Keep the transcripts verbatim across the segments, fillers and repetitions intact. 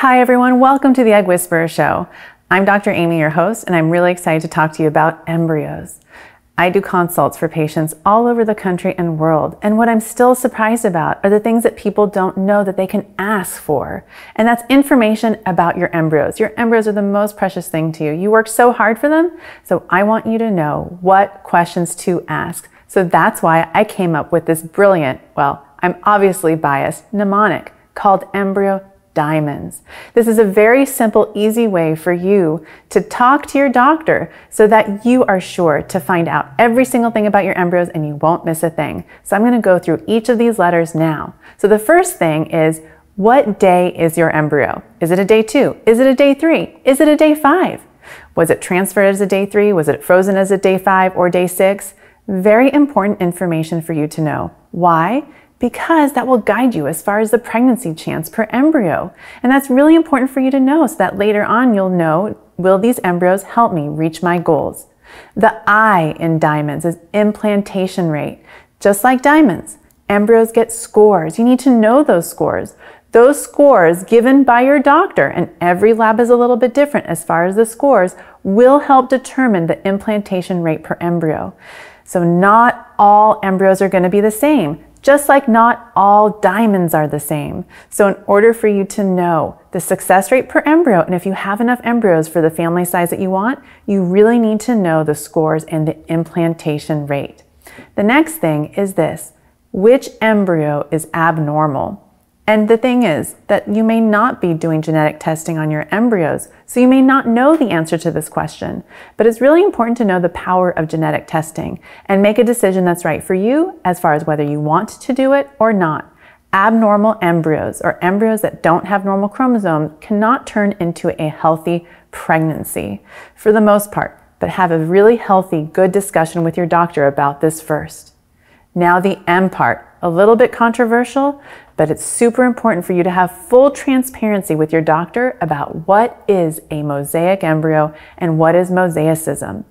Hi everyone, welcome to the Egg Whisperer Show. I'm Doctor Aimee, your host, and I'm really excited to talk to you about embryos. I do consults for patients all over the country and world, and what I'm still surprised about are the things that people don't know that they can ask for, and that's information about your embryos. Your embryos are the most precious thing to you. You worked so hard for them, so I want you to know what questions to ask. So that's why I came up with this brilliant, well, I'm obviously biased, mnemonic called Embryo Diamonds. This is a very simple, easy way for you to talk to your doctor so that you are sure to find out every single thing about your embryos and you won't miss a thing. So I'm going to go through each of these letters now. So the first thing is, what day is your embryo? Is it a day two? Is it a day three? Is it a day five? Was it transferred as a day three? Was it frozen as a day five or day six? Very important information for you to know. Why? Because that will guide you as far as the pregnancy chance per embryo. And that's really important for you to know so that later on you'll know, will these embryos help me reach my goals? The I in diamonds is implantation rate. Just like diamonds, embryos get scores. You need to know those scores. Those scores given by your doctor, and every lab is a little bit different as far as the scores, will help determine the implantation rate per embryo. So not all embryos are going to be the same. Just like not all diamonds are the same. So in order for you to know the success rate per embryo, and if you have enough embryos for the family size that you want, you really need to know the scores and the implantation rate. The next thing is this: which embryo is abnormal? And the thing is that you may not be doing genetic testing on your embryos, so you may not know the answer to this question. But it's really important to know the power of genetic testing and make a decision that's right for you as far as whether you want to do it or not. Abnormal embryos, or embryos that don't have normal chromosomes, cannot turn into a healthy pregnancy for the most part, but have a really healthy, good discussion with your doctor about this first. Now the M part, a little bit controversial, but it's super important for you to have full transparency with your doctor about what is a mosaic embryo and what is mosaicism.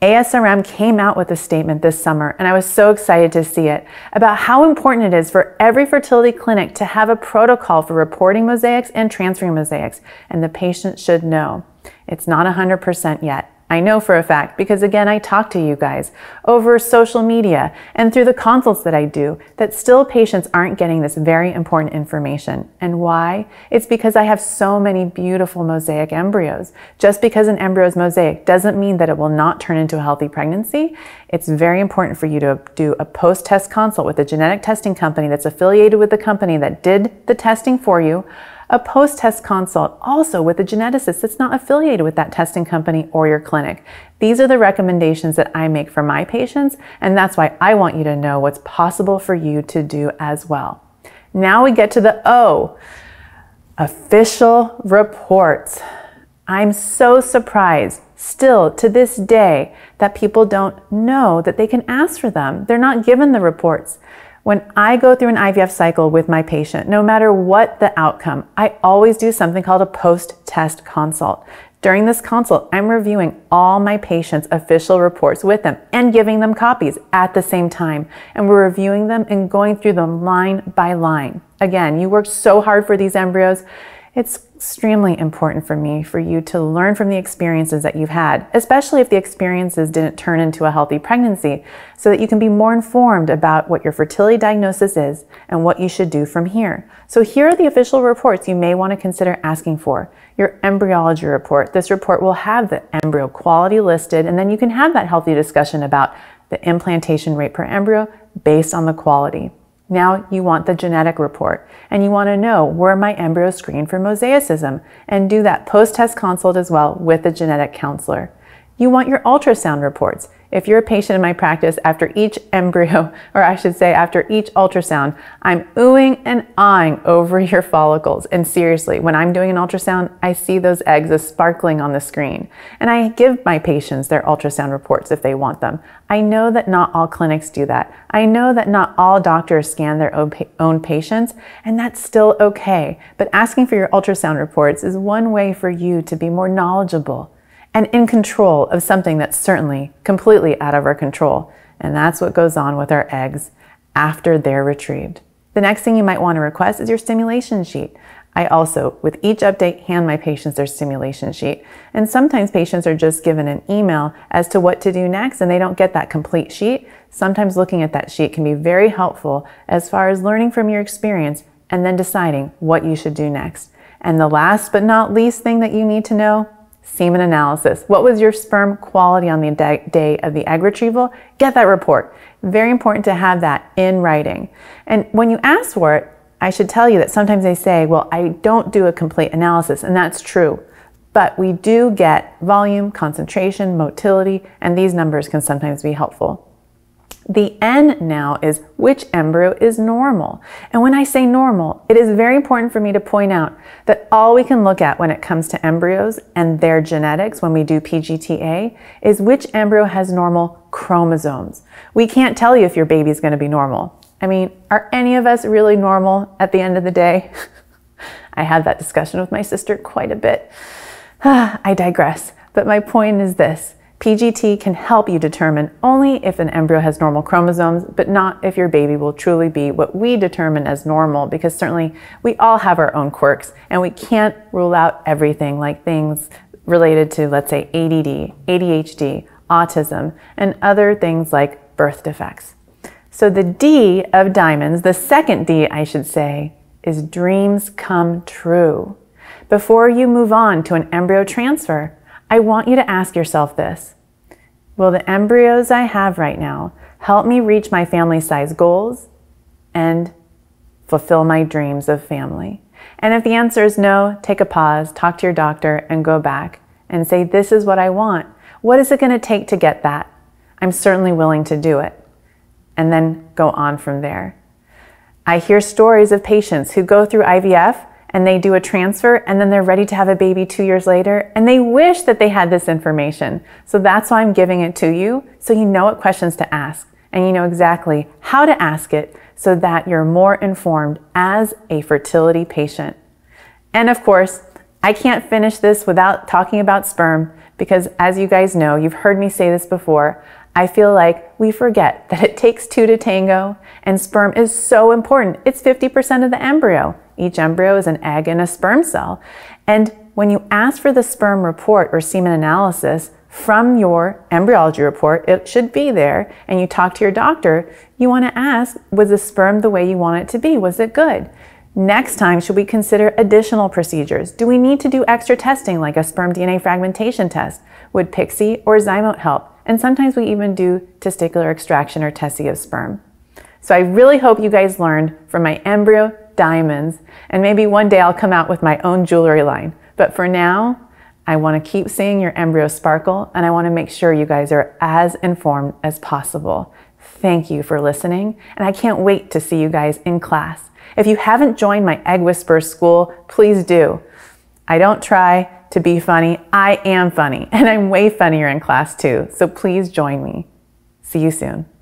A S R M came out with a statement this summer, and I was so excited to see it, about how important it is for every fertility clinic to have a protocol for reporting mosaics and transferring mosaics, and the patient should know. It's not one hundred percent yet. I know for a fact, because again, I talk to you guys over social media and through the consults that I do, that still patients aren't getting this very important information. And why? It's because I have so many beautiful mosaic embryos. Just because an embryo is mosaic doesn't mean that it will not turn into a healthy pregnancy. It's very important for you to do a post-test consult with a genetic testing company that's affiliated with the company that did the testing for you. A post-test consult also with a geneticist that's not affiliated with that testing company or your clinic. These are the recommendations that I make for my patients, and that's why I want you to know what's possible for you to do as well. Now we get to the O, official reports. I'm so surprised still to this day that people don't know that they can ask for them. They're not given the reports. When I go through an I V F cycle with my patient, no matter what the outcome, I always do something called a post-test consult. During this consult, I'm reviewing all my patients' official reports with them and giving them copies at the same time. And we're reviewing them and going through them line by line. Again, you worked so hard for these embryos. It's extremely important for me for you to learn from the experiences that you've had, especially if the experiences didn't turn into a healthy pregnancy, so that you can be more informed about what your fertility diagnosis is and what you should do from here. So here are the official reports you may want to consider asking for. Your embryology report. This report will have the embryo quality listed, and then you can have that healthy discussion about the implantation rate per embryo based on the quality. Now you want the genetic report, and you want to know, were my embryos screened for mosaicism? And do that post-test consult as well with a genetic counselor. You want your ultrasound reports. If you're a patient in my practice, after each embryo, or I should say after each ultrasound, I'm oohing and aahing over your follicles. And seriously, when I'm doing an ultrasound, I see those eggs as sparkling on the screen. And I give my patients their ultrasound reports if they want them. I know that not all clinics do that. I know that not all doctors scan their own, pa own patients, and that's still okay. But asking for your ultrasound reports is one way for you to be more knowledgeable and in control of something that's certainly completely out of our control. And that's what goes on with our eggs after they're retrieved. The next thing you might want to request is your stimulation sheet. I also, with each update, hand my patients their stimulation sheet. And sometimes patients are just given an email as to what to do next and they don't get that complete sheet. Sometimes looking at that sheet can be very helpful as far as learning from your experience and then deciding what you should do next. And the last but not least thing that you need to know, semen analysis. What was your sperm quality on the day of the egg retrieval? Get that report. Very important to have that in writing. And when you ask for it, I should tell you that sometimes they say, well, I don't do a complete analysis, and that's true. But we do get volume, concentration, motility, and these numbers can sometimes be helpful. The N now is which embryo is normal. And when I say normal, it is very important for me to point out that all we can look at when it comes to embryos and their genetics when we do P G T A is which embryo has normal chromosomes. We can't tell you if your baby's going to be normal. I mean, are any of us really normal at the end of the day? I had that discussion with my sister quite a bit. I digress, but my point is this. P G T can help you determine only if an embryo has normal chromosomes, but not if your baby will truly be what we determine as normal, because certainly we all have our own quirks and we can't rule out everything, like things related to, let's say, A D D, A D H D, autism, and other things like birth defects. So the D of diamonds, the second D I should say, is dreams come true. Before you move on to an embryo transfer, I want you to ask yourself this. Will the embryos I have right now help me reach my family size goals and fulfill my dreams of family? And if the answer is no, take a pause, talk to your doctor, and go back and say, this is what I want. What is it going to take to get that? I'm certainly willing to do it. And then go on from there. I hear stories of patients who go through I V F and they do a transfer and then they're ready to have a baby two years later and they wish that they had this information. So that's why I'm giving it to you, so you know what questions to ask and you know exactly how to ask it so that you're more informed as a fertility patient. And of course, I can't finish this without talking about sperm because, as you guys know, you've heard me say this before, I feel like we forget that it takes two to tango and sperm is so important. It's fifty percent of the embryo. Each embryo is an egg and a sperm cell. And when you ask for the sperm report or semen analysis from your embryology report, it should be there, and you talk to your doctor, you want to ask, was the sperm the way you want it to be? Was it good? Next time, should we consider additional procedures? Do we need to do extra testing like a sperm D N A fragmentation test? Would PICSI or Zymote help? And sometimes we even do testicular extraction or tesi of sperm. So I really hope you guys learned from my embryo diamonds, and maybe one day I'll come out with my own jewelry line. But for now, I want to keep seeing your embryo sparkle, and I want to make sure you guys are as informed as possible. Thank you for listening, and I can't wait to see you guys in class. If you haven't joined my Egg Whisperer School, please do. I don't try to be funny. I am funny, and I'm way funnier in class too, so please join me. See you soon.